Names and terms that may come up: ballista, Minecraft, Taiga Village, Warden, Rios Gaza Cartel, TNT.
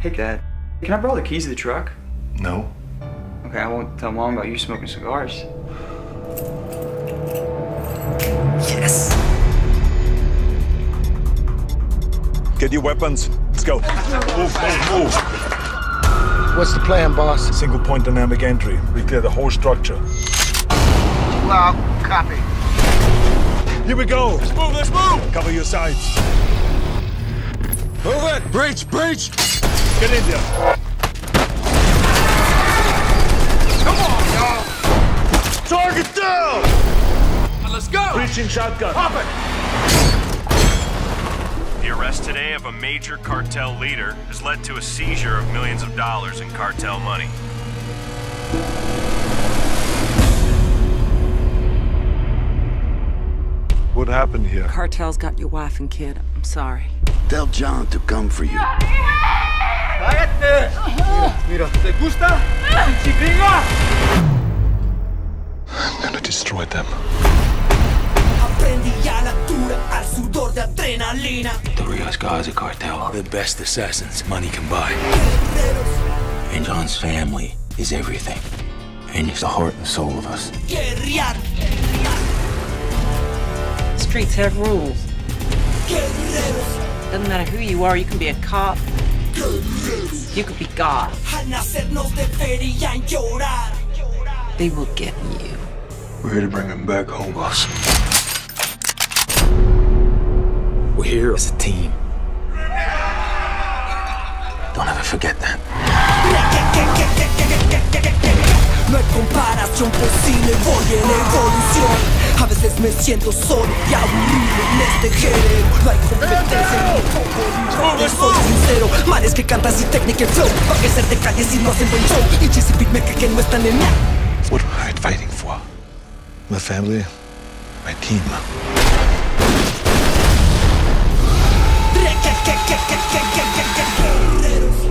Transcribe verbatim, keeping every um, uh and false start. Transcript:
Hey, Dad, can I borrow the keys to the truck? No. Okay, I won't tell Mom about you smoking cigars. Yes! Get your weapons. Let's go. Move, move, move. What's the plan, boss? Single point dynamic entry. We clear the whole structure. Well, copy. Here we go. Let's move, let's move! Cover your sides. Move it! Breach, breach! Get in there. Come on, y'all! Target down! Now let's go! Breaching shotgun. Pop it! The arrest today of a major cartel leader has led to a seizure of millions of dollars in cartel money. What happened here? Cartel's got your wife and kid. I'm sorry. Tell John to come for you. I'm gonna destroy them. The Rios Gaza Cartel are the best assassins money can buy. And John's family is everything. And he's the heart and soul of us. Streets have rules. Doesn't matter who you are, you can be a cop. You could be God. They will get you. We're here to bring them back home, boss. We're here as a team. Don't ever forget that. No hay comparación posible, voy en evolución. A veces me siento solo y aburrido en este género. No hay competencia en mi poco, yo soy sincero. Mares que cantan sin técnica y flow, para que ser de calle si no hacen buen show. Y Chesapeake que no están en nada. What am I fighting for? My family, my team. Guerreros.